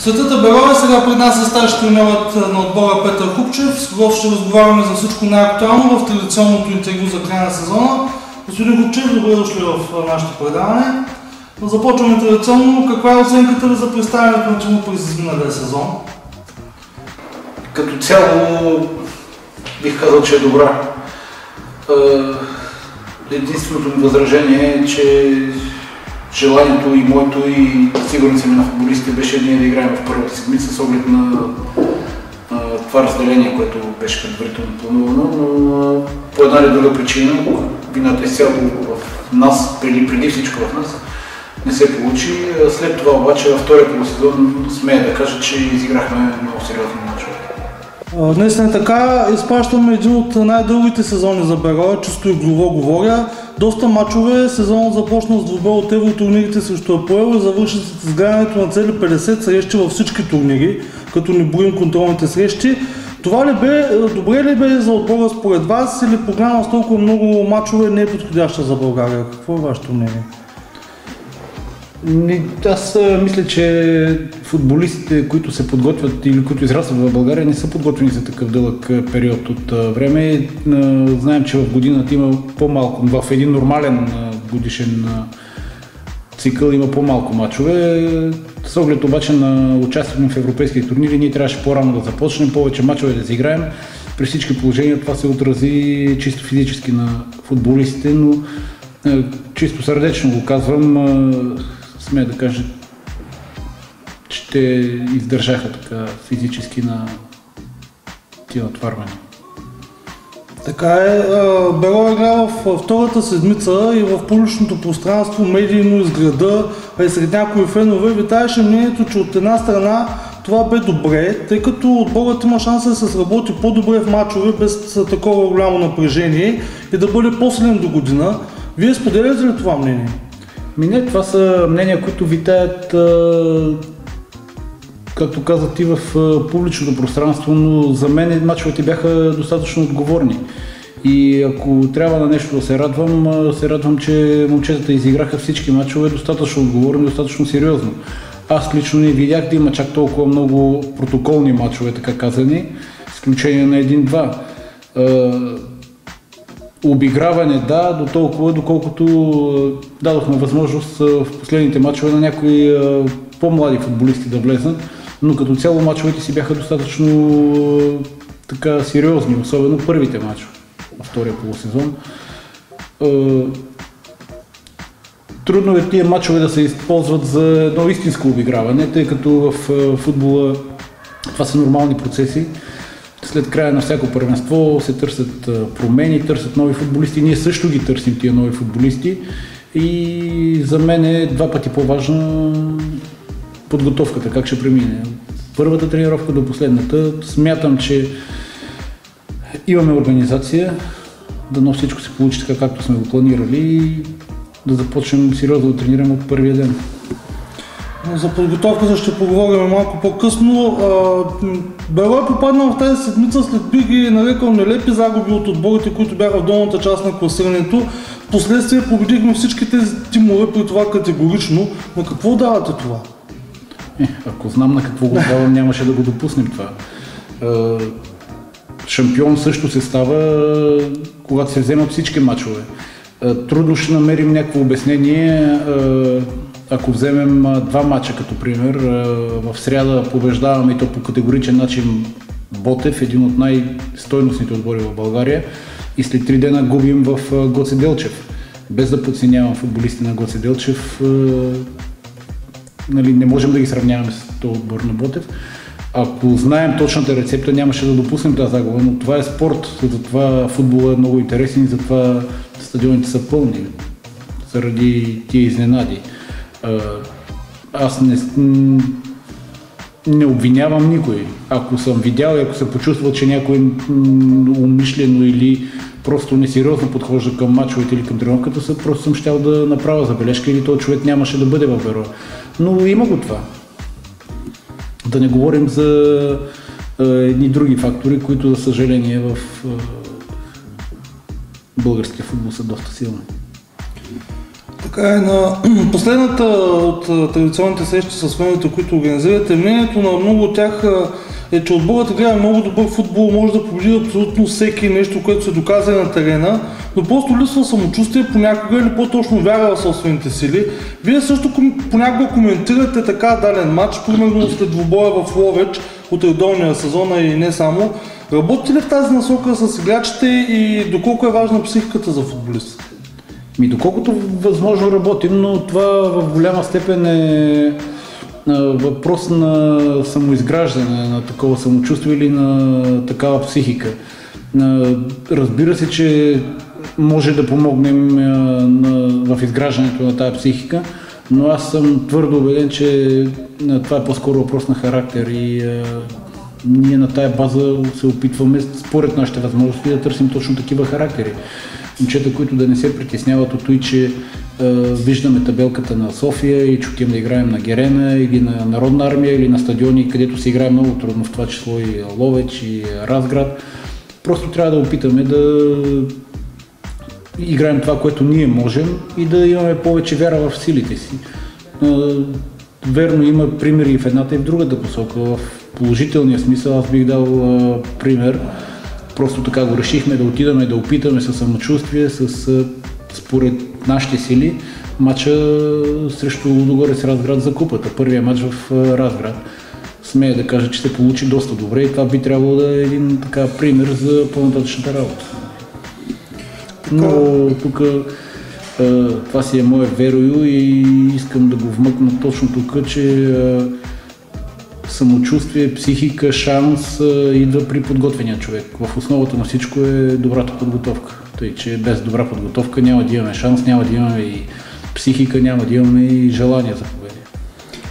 Светата Берое сега пред нас е старши треньорът на отбора Петър Хубчев, с когото ще разговаряме за всичко най-актуално в традиционното интервю за края на сезона. Господин Хубчев, добре дошли в нашето предаване. Започваме традиционно. Каква е оценката ви за представянето на тима през изминалия сезон? Като цяло бих казал, че е добра. Единственото ми възражение е, че желанието и моето, и сигурно си на футболистите, беше ние да играем в първата седмица с оглед на това разделение, което беше предварително планувано, но по една или друга причина, вината е изцяло в нас, преди всичко в нас, не се получи. След това обаче във втория полусезон смея да кажа, че изиграхме много сериозно мачове. Наистина е така, изпращаме един от най-дългите сезони за Берое, чисто игрово говоря. Доста мачове, сезонът започна с двубой от евротурнирите срещу Апоел и завърши с изграждането на цели 50 срещи във всички турнири, като не броим контролните срещи. Това ли бе, добре ли бе за отбора според вас, или програма с толкова много мачове не е подходяща за България? Какво е вашето мнение? Аз мисля, че футболистите, които се подготвят или които израстват в България, не са подготвени за такъв дълъг период от време. Знаем, че в годината има по-малко, в един нормален годишен цикъл има по-малко мачове. С оглед обаче на участието в европейски турнири, ние трябваше по-рано да започнем, повече мачове да изиграем. При всички положения това се отрази чисто физически на футболистите, но чисто сърдечно го казвам. Смея да кажа, че те издържаха така физически на тия отварвания. Така е. Берое игра във втората седмица и в публичното пространство, медийно из града, а и сред някои фенове витаеше мнението, че от една страна това бе добре, тъй като отборът има шанса да се сработи по-добре в мачове без такова голямо напрежение и да бъде по-силен до година. Вие споделяте ли това мнение? Не, това са мнения, които витаят, както казах, и в публичното пространство, но за мен мачовете бяха достатъчно отговорни. И ако трябва на нещо да се радвам, че момчетата изиграха всички мачове достатъчно отговорни, достатъчно сериозно. Аз лично не видях да има чак толкова много протоколни мачове, така казани, с изключение на 1-2. Обиграване, да, до толкова, доколкото дадохме възможност в последните мачове на някои по-млади футболисти да влезнат, но като цяло мачовете си бяха достатъчно така сериозни, особено първите мачове във втория полусезон. Трудно е тия мачове да се използват за едно истинско обиграване, тъй като в футбола това са нормални процеси. След края на всяко първенство се търсят промени, търсят нови футболисти. Ние също ги търсим тия нови футболисти. И за мен е два пъти по-важна подготовката, как ще премине. Първата тренировка до последната. Смятам, че имаме организация, дано всичко се получи така, както сме го планирали и да започнем сериозно да тренираме от първия ден. За подготовката ще поговорим малко по-късно. Берое попадна в тази седмица след, би ги нарекал, нелепи загуби от отборите, които бяха в долната част на класирането. Впоследствие победихме всички тези тимове, при това категорично. На какво давате това? Ако знам на какво го давам, нямаше да го допуснем това. Шампион също се става, когато се вземат всички мачове. Трудно ще намерим някакво обяснение. Ако вземем два мача като пример, в сряда побеждаваме, и то по категоричен начин, Ботев, един от най-стойностните отбори в България, и след 3 дена губим в Гоци Делчев. Без да подценявам футболисти на Гоци Делчев, не можем да ги сравняваме с този отбор на Ботев. Ако знаем точната рецепта, нямаше да допуснем тази загуба, но това е спорт, затова футболът е много интересен и затова стадионите са пълни заради тия изненади. Аз не обвинявам никой. Ако съм видял и ако се почувствал, че някой умишлено или просто несериозно подхожда към мачовете или към тренировката, просто съм щял да направя забележка или този човек нямаше да бъде в Берое. Но има го това. Да не говорим за едни други фактори, които, за съжаление, в българския футбол са доста силни. Така е, на последната от традиционните срещи с феновете, които организирате, мнението на много от тях е, че отборът играе много добър футбол, може да победи абсолютно всеки, нещо, което се доказва на терена, но просто липсва самочувствие понякога или по-точно вяра в собствените сили. Вие също понякога коментирате така даден матч, примерно след двубоя в Ловеч от редовния сезон и не само. Работите ли в тази насока с играчите и доколко е важна психиката за футболистите? Ми, доколкото възможно работим, но това в голяма степен е въпрос на самоизграждане, на такова самочувствие или на такава психика. Разбира се, че може да помогнем в изграждането на тази психика, но аз съм твърдо убеден, че това е по-скоро въпрос на характер и ние на тая база се опитваме според нашите възможности да търсим точно такива характери. Момчета, които да не се притесняват от това, че виждаме табелката на София и че отиваме да играем на Герена или на Народна армия или на стадиони, където се играе много трудно, в това число и Ловеч и Разград. Просто трябва да опитаме да играем това, което ние можем и да имаме повече вяра в силите си. Верно, има примери и в едната и в другата посока. В положителния смисъл аз бих дал пример. Просто така го решихме да отидаме, да опитаме със самочувствие, според нашите сили, матча срещу Лудогорец Разград за купата. Първия матч в Разград. Смея да кажа, че се получи доста добре и това би трябвало да е един така пример за по-нататъчната работа. Но тук това си е мое верою и искам да го вмъкна точно тук, че самочувствие, психика, шанс идва при подготвения човек. В основата на всичко е добрата подготовка. Тъй, че без добра подготовка няма да имаме шанс, няма да имаме и психика, няма да имаме и желание за победа.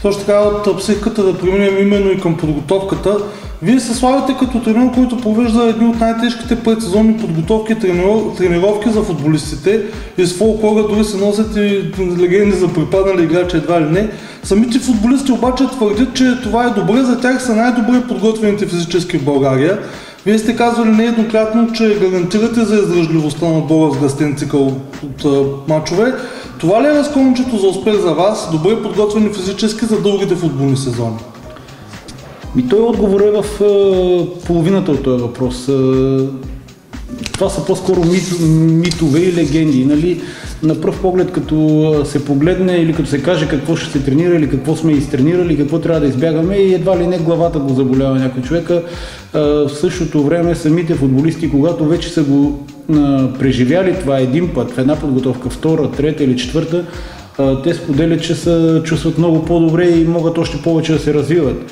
Точно така, от психиката да преминем именно и към подготовката. Вие се славите като тренер, който провежда едни от най-тежките предсезонни подготовки и тренировки за футболистите. И с фолклора дори се носят и легенди за припаднали играчи, едва ли не. Самите футболисти обаче твърдят, че това е добре, за тях са най-добре подготвените физически в България. Вие сте казвали нееднократно, че гарантирате за издръжливостта на отбора в гъстен цикъл от мачове. Това ли е разкончето за успех за вас, добре подготвени физически за дългите футболни сезони? И той отговор е в половината от този въпрос. Това са по-скоро митове и легенди. Нали? На пръв поглед, като се погледне или като се каже какво ще се тренира или какво сме изтренирали, какво трябва да избягаме и едва ли не главата го заболява някой човека. В същото време самите футболисти, когато вече са го преживяли това един път, в една подготовка, втора, трета или четвърта, те споделят, че се чувстват много по-добре и могат още повече да се развиват.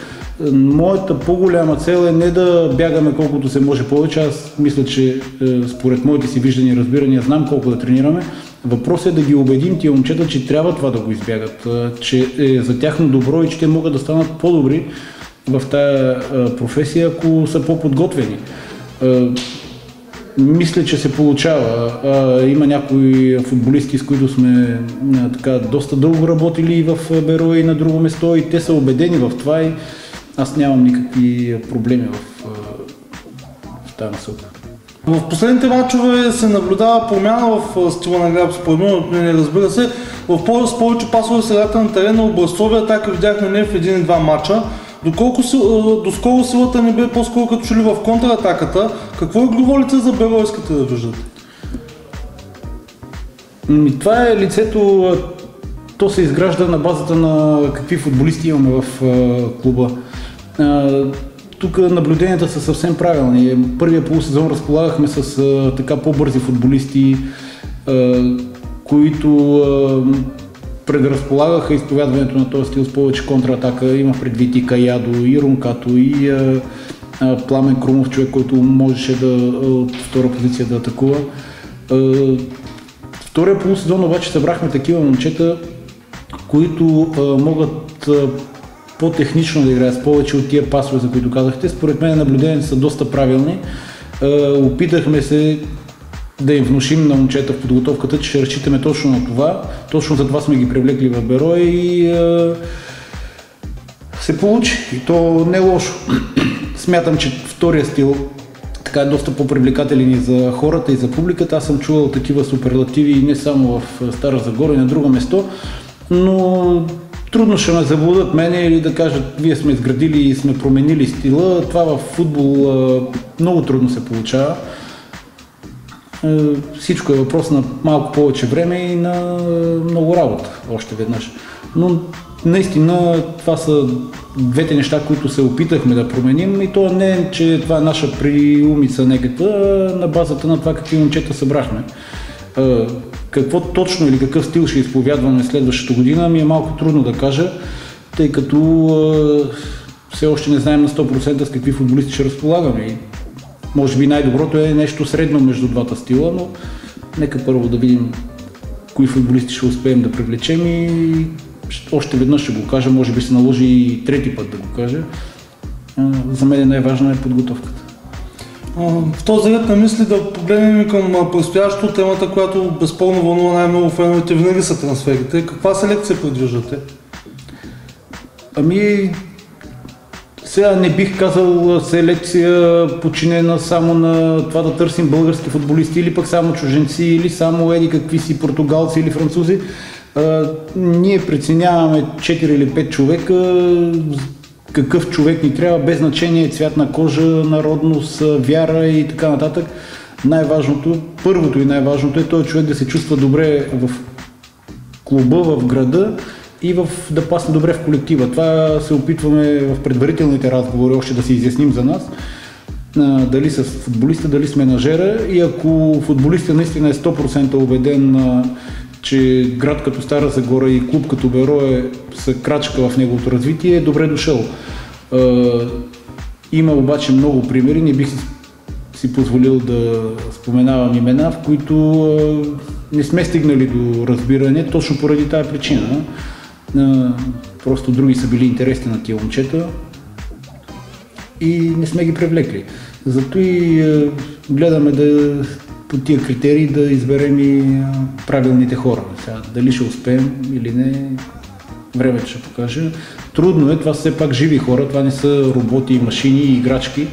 Моята по-голяма цел е не да бягаме колкото се може повече. Аз мисля, че според моите си виждания и разбирания знам колко да тренираме. Въпросът е да ги убедим тия момчета, че трябва това да го избягат, че е за тяхно добро и че те могат да станат по-добри в тая професия, ако са по-подготвени. Мисля, че се получава. Има някои футболисти, с които сме така доста дълго работили и в Берое и на друго место и те са убедени в това и аз нямам никакви проблеми в тази насока. В последните мачове се наблюдава промяна в стила на игра, според мен, разбира се. С повече пасове средата на терена, образцови атаки видяхме не в един-два мача. Доскоро силата не бе по-скоро като чули в контратаката. Какво е говорите за Берое, искате да виждате? Това е лицето, то се изгражда на базата на какви футболисти имаме в клуба. Тук наблюденията са съвсем правилни. Първия полусезон разполагахме с така по-бързи футболисти, които предразполагаха изповядването на този стил с повече контратака. Има предвид и Каядо, и Рункато, и Пламен Крумов, човек, който можеше от втора позиция да атакува. Втория полусезон обаче събрахме такива момчета, които могат по-технично да играят с повече от тия пасове, за които казахте. Според мен наблюденията са доста правилни. Опитахме се да им внушим на момчета в подготовката, че ще разчитаме точно на това. Точно за това сме ги привлекли в Берое и се получи. И то не е лошо. Смятам, че втория стил, така е доста по-привлекателен и за хората, и за публиката. Аз съм чувал такива суперлативи и не само в Стара Загора, и на друго место, но трудно ще ме заблудат мене или да кажат, вие сме изградили и сме променили стила. Това в футбол много трудно се получава. Всичко е въпрос на малко повече време и на много работа, още веднъж. Но наистина това са двете неща, които се опитахме да променим, и то не, че това е наша приумица неката, на базата на това какви момчета събрахме. Какво точно или какъв стил ще изповядваме следващата година, ми е малко трудно да кажа, тъй като все още не знаем на 100% с какви футболисти ще разполагаме. Може би най-доброто е нещо средно между двата стила, но нека първо да видим кои футболисти ще успеем да привлечем и още веднъж ще го кажа, може би се наложи и трети път да го кажа. За мен най-важна е подготовката. В този ред на мисли да погледнем към предстоящото, темата, която безспорно вълнува най-много феновете, винаги са трансферите. Каква селекция предвиждате? Сега не бих казал селекция подчинена само на това да търсим български футболисти или пък само чуженци, или само еди какви си португалци или французи. Ние преценяваме 4 или 5 човека, какъв човек ни трябва, без значение цвят на кожа, народност, вяра и така нататък. Най-важното, първото и най-важното е този човек да се чувства добре в клуба, в града и да пасне добре в колектива. Това се опитваме в предварителните разговори още да си изясним за нас. Дали с футболиста, дали с менажера, и ако футболиста наистина е 100% убеден, че град като Стара Загора и клуб като Берое са крачка в неговото развитие, е добре дошъл. Има обаче много примери, не бих си позволил да споменавам имена, в които не сме стигнали до разбиране, точно поради тая причина. Просто други са били интересни на тия момчета и не сме ги привлекли. Зато и гледаме да по тия критерии да изберем и правилните хора. Сега, дали ще успеем или не, времето ще покаже. Трудно е, това са все пак живи хора, това не са роботи, машини и играчки.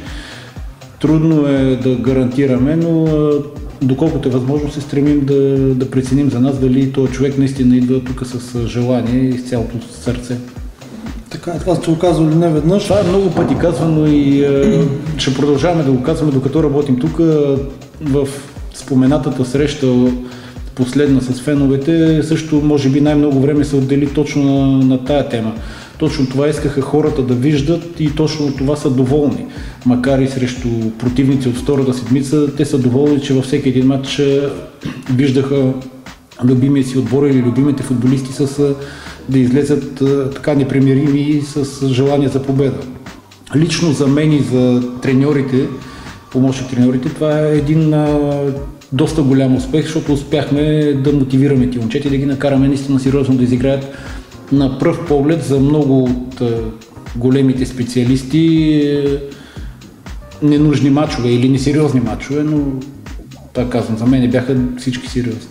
Трудно е да гарантираме, но доколкото е възможно се стремим да преценим за нас дали този човек наистина идва тук с желание и с цялото сърце. Така, това сте го казвали не веднъж. Това е много пъти казвано и ще продължаваме да го казваме, докато работим тук. В споменатата среща последна с феновете също може би най-много време се отдели точно на тая тема. Точно това искаха хората да виждат и точно това са доволни. Макар и срещу противници от втората седмица, те са доволни, че във всеки един матч виждаха любимия си отбор или любимите футболисти да излезат така непримирими и с желание за победа. Лично за мен и за треньорите, помощник треньорите, това е един доста голям успех, защото успяхме да мотивираме тия момчета и да ги накараме наистина сериозно да изиграят. На пръв поглед за много от големите специалисти ненужни мачове или несериозни мачове, но така казвам, за мен бяха всички сериозни.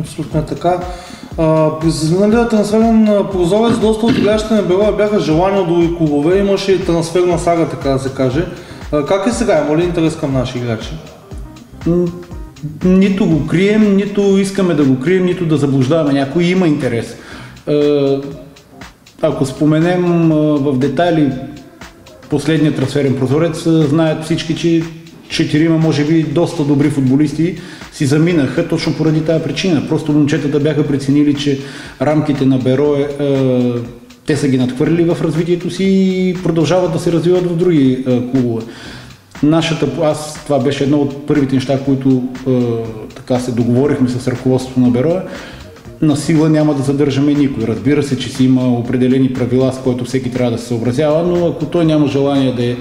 Абсолютно така. През изминалия трансферен прозорец доста от играчите на Берое бяха желани от други клубове, имаше и трансферна сага, така да се каже. Как е сега? Има ли интерес към наши играчи? Нито го крием, нито искаме да го крием, нито да заблуждаваме някой. Има интерес. Ако споменем в детайли последния трансферен прозорец, знаят всички, че 4-ма, може би, доста добри футболисти си заминаха точно поради тая причина. Просто момчетата бяха преценили, че рамките на Берое те са ги надхвърлили в развитието си и продължават да се развиват в други клубове. Това беше едно от първите неща, които така се договорихме с ръководството на Берое. На сила няма да задържаме никой. Разбира се, че си има определени правила, с които всеки трябва да се съобразява, но ако той няма желание да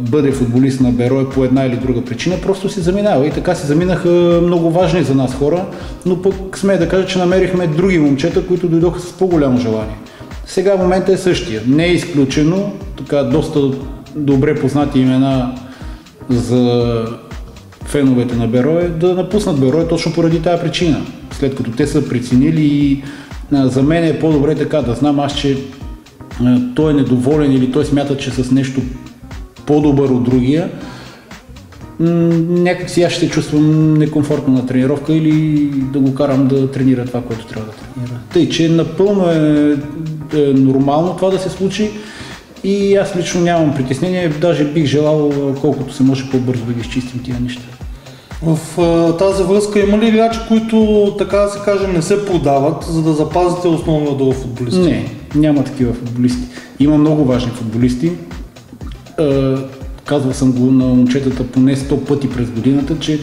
бъде футболист на Берое по една или друга причина, просто се заминава. И така се заминаха много важни за нас хора, но пък смея да кажа, че намерихме други момчета, които дойдоха с по-голямо желание. Сега в момента е същия. Не е изключено, така доста добре познати имена за феновете на Берое да напуснат Берое точно поради тая причина. След като те са преценили, и за мен е по-добре така да знам аз, че той е недоволен или той смята, че с нещо по-добър от другия, някак си аз ще се чувствам некомфортно на тренировка или да го карам да тренира това, което трябва да тренира. Тъй, че напълно е нормално това да се случи и аз лично нямам притеснение, даже бих желал колкото се може по-бързо да ги изчистим тия неща. В тази връзка има ли играчи, които, така да се каже, не се продават, за да запазите основния дъл футболисти? Не, няма такива футболисти. Има много важни футболисти. Казвал съм го на момчетата поне 100 пъти през годината, че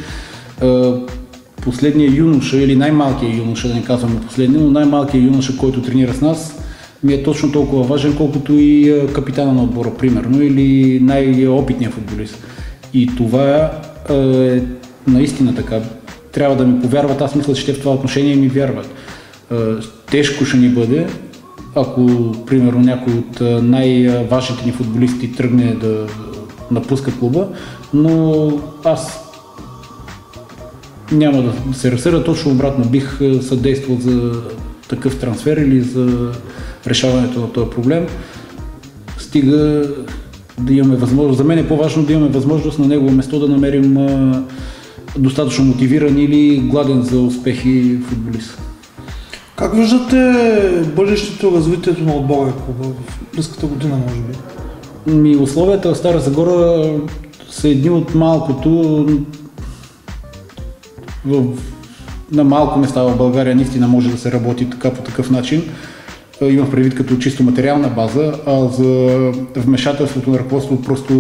последният юноша или най-малкият юноша, да не казваме последния, но най-малкият юноша, който тренира с нас, ми е точно толкова важен, колкото и капитана на отбора, примерно, или най-опитният футболист. И това е наистина така. Трябва да ми повярват, аз мисля, че те в това отношение ми вярват. Тежко ще ни бъде, ако, примерно, някой от най-важните ни футболисти тръгне да напуска клуба, но аз няма да се разсърда, точно обратно бих съдействал за такъв трансфер или за решаването на този проблем. Стига да имаме възможност. За мен е по-важно да имаме възможност на негово място да намерим достатъчно мотивиран или гладен за успехи футболист. Как виждате бъдещето развитието на отбора и клуба в близката година, може би? Ми, условията в Стара Загора са едни от малкото, на малко места в България наистина може да се работи така по такъв начин. Имам предвид като чисто материална база, а за вмешателството на ръководство просто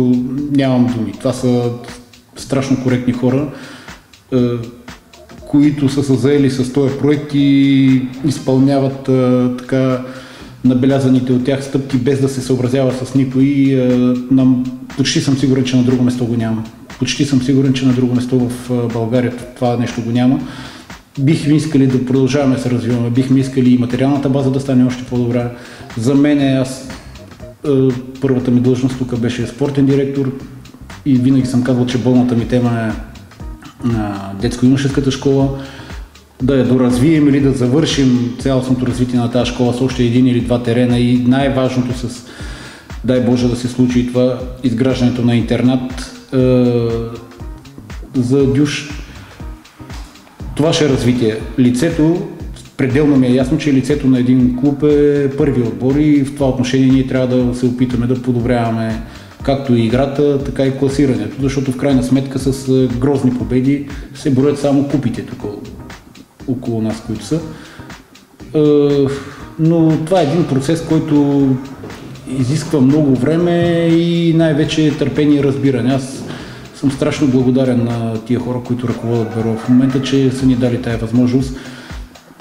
нямам думи. Това са страшно коректни хора, които са се заели с този проект и изпълняват така набелязаните от тях стъпки, без да се съобразяват с никой и почти съм сигурен, че на друго место го няма. Почти съм сигурен, че на друго место в България това нещо го няма. Бихме искали да продължаваме да се развиваме, бихме искали и материалната база да стане още по-добра. За мен, първата ми длъжност тук беше спортен директор и винаги съм казвал, че болната ми тема е детско-юношеската школа. Да я доразвием или да завършим цялостното развитие на тази школа с още един или два терена и най-важното с, дай Боже, да се случи и това изграждането на интернат за Дюш. Това ще е развитие. Лицето, пределно ми е ясно, че лицето на един клуб е първи отбор и в това отношение ние трябва да се опитаме да подобряваме както и играта, така и класирането, защото в крайна сметка с грозни победи се броят само купите тук около нас, които са. Но това е един процес, който изисква много време и най-вече търпение и разбиране. Аз съм страшно благодарен на тия хора, които ръководят Берое в момента, че са ни дали тая възможност.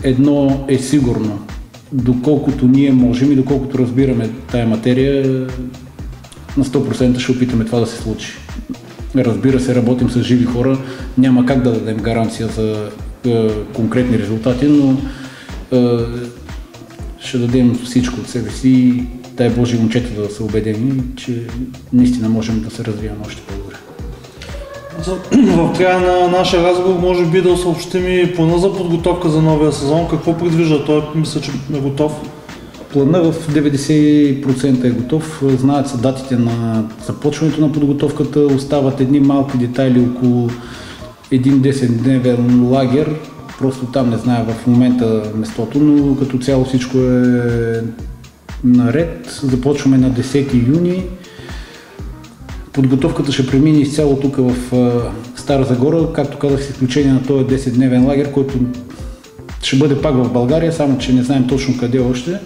Едно е сигурно, доколкото ние можем и доколкото разбираме тая материя, на 100% ще опитаме това да се случи. Разбира се, работим с живи хора, няма как да дадем гаранция за конкретни резултати, но ще дадем всичко от себе си и дай Боже момчета да са убедени, че наистина можем да се развием още по-добре. В края на нашия разговор може би да съобщим и плана за подготовка за новия сезон. Какво предвижда? Той мисля, че е готов. Плана в 90% е готов. Знаят се датите на започването на подготовката. Остават едни малки детайли около един 10-дневен лагер. Просто там не знае в момента местото, но като цяло всичко е наред. Започваме на 10 юни. Подготовката ще премине изцяло тук в Стара Загора, както казах, с изключение на този 10-дневен лагер, който ще бъде пак в България, само че не знаем точно къде още.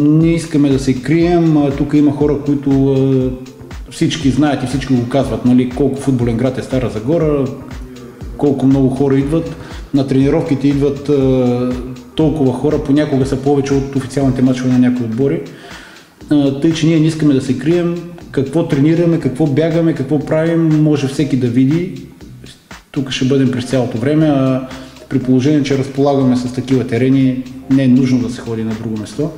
Не искаме да се крием. Тук има хора, които всички знаят и всички го казват, нали, колко футболен град е Стара Загора, колко много хора идват. На тренировките идват толкова хора, понякога са повече от официалните мачове на някои отбори. Тъй, че ние не искаме да се крием. Какво тренираме, какво бягаме, какво правим, може всеки да види. Тук ще бъдем през цялото време, а при положение, че разполагаме с такива терени, не е нужно да се ходи на друго место.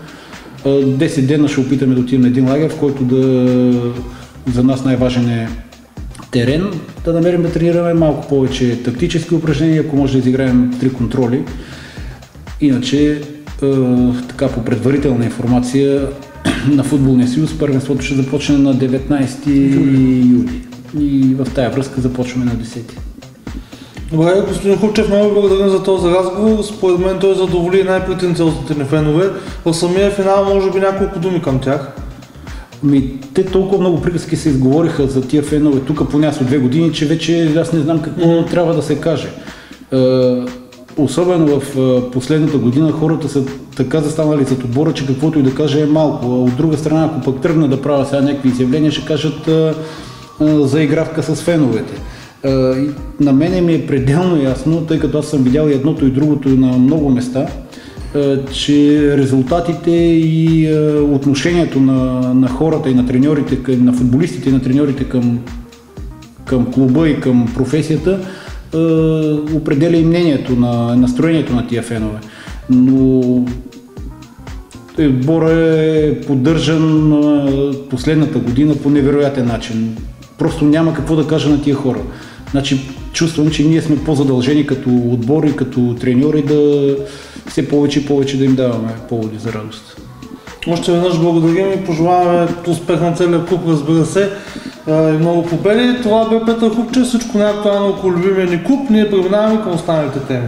10 дена ще опитаме да отидем на един лагер, в който за нас най-важен е терен, да намерим да тренираме малко повече тактически упражнения, ако може да изиграем 3 контроли. Иначе, така по предварителна информация, на Футболния съюз първенството ще започне на 19 юли. И в тая връзка започваме на 10-ти. Добре, господин Хубчев, много благодарен за този разговор. Според мен той задоволи най-претенциозните ни фенове. В самия финал може би няколко думи към тях. Те толкова много приказки се изговориха за тия фенове тук поне аз от 2 години, че вече аз не знам какво трябва да се каже. Особено в последната година хората са така застанали зад отбора, че каквото и да каже е малко. От друга страна, ако пък тръгна да правя сега някакви изявления, ще кажат за игравка с феновете. На мене ми е пределно ясно, тъй като аз съм видял и едното и другото на много места, че резултатите и отношението на хората и на треньорите, на футболистите и на треньорите към клуба и към професията определя и мнението на настроението на тия фенове. Но отборът е поддържан последната година по невероятен начин. Просто няма какво да кажа на тия хора. Значи, чувствам, че ние сме по-задължени като отбор и като треньори да все повече и повече да им даваме поводи за радост. Още веднъж благодарим и пожелаваме успех на целия клуб, разбира се, и много победи. Това бе Петър Хубчев, всичко най-актуално около любимия ни клуб. Ние преминаваме към останалите теми.